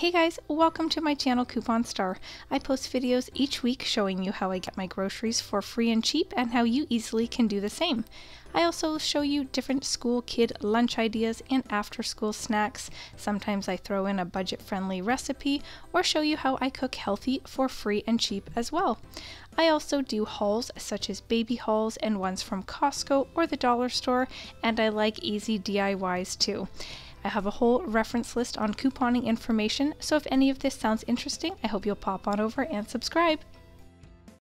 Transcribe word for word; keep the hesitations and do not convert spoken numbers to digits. Hey guys, welcome to my channel Coupon Star. I post videos each week showing you how I get my groceries for free and cheap and how you easily can do the same. I also show you different school kid lunch ideas and after school snacks. Sometimes I throw in a budget-friendly recipe or show you how I cook healthy for free and cheap as well. I also do hauls such as baby hauls and ones from Costco or the dollar store, and I like easy D I Ys too. I have a whole reference list on couponing information, so if any of this sounds interesting, I hope you'll pop on over and subscribe.